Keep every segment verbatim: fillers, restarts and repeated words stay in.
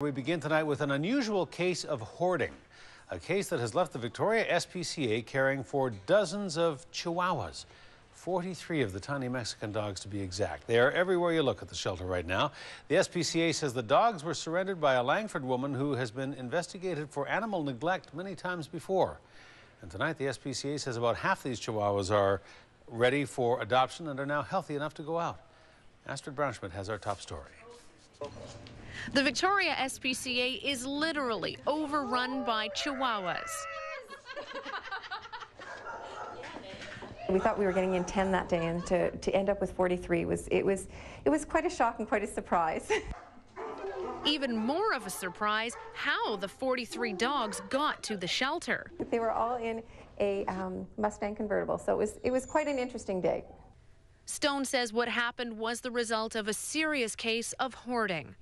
We begin tonight with an unusual case of hoarding, a case that has left the Victoria S P C A caring for dozens of chihuahuas, forty-three of the tiny Mexican dogs to be exact. They are everywhere you look at the shelter right now. The S P C A says the dogs were surrendered by a Langford woman who has been investigated for animal neglect many times before. And tonight the S P C A says about half these chihuahuas are ready for adoption and are now healthy enough to go out. Astrid Braunschmidt has our top story. The Victoria S P C A is literally overrun by chihuahuas. We thought we were getting in ten that day, and to, to end up with forty-three was it was it was quite a shock and quite a surprise. Even more of a surprise how the forty-three dogs got to the shelter. They were all in a um, Mustang convertible, so it was it was quite an interesting day. Stone says what happened was the result of a serious case of hoarding.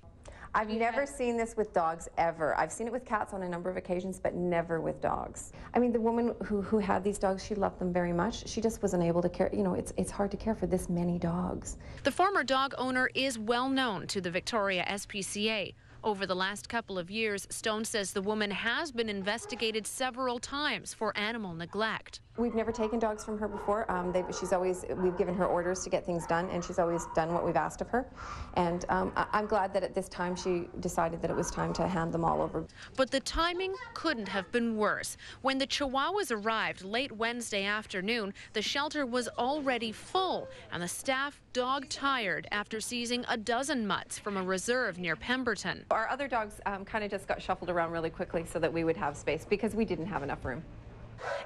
I've yeah. never seen this with dogs ever. I've seen it with cats on a number of occasions, but never with dogs. I mean, the woman who, who had these dogs, she loved them very much. She just wasn't able to care. You know, it's, it's hard to care for this many dogs. The former dog owner is well known to the Victoria S P C A. Over the last couple of years, Stone says the woman has been investigated several times for animal neglect. We've never taken dogs from her before. Um, she's always, we've given her orders to get things done, and she's always done what we've asked of her. And um, I I'm glad that at this time she decided that it was time to hand them all over. But the timing couldn't have been worse. When the Chihuahuas arrived late Wednesday afternoon, the shelter was already full, and the staff dog-tired after seizing a dozen mutts from a reserve near Pemberton. Our other dogs um, kind of just got shuffled around really quickly so that we would have space because we didn't have enough room.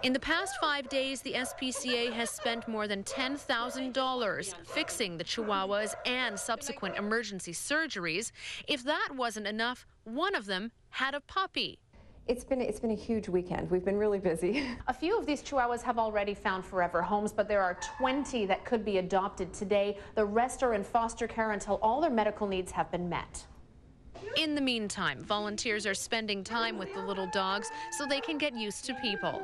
In the past five days, the S P C A has spent more than ten thousand dollars fixing the Chihuahuas and subsequent emergency surgeries. If that wasn't enough, one of them had a puppy. It's been, it's been a huge weekend. We've been really busy. A few of these Chihuahuas have already found forever homes, but there are twenty that could be adopted today. The rest are in foster care until all their medical needs have been met. In the meantime, volunteers are spending time with the little dogs so they can get used to people.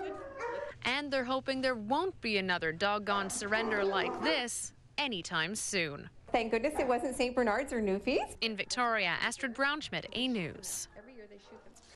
And they're hoping there won't be another doggone surrender like this anytime soon. Thank goodness it wasn't Saint Bernards or Newfies. In Victoria, Astrid Braunschmidt, A News.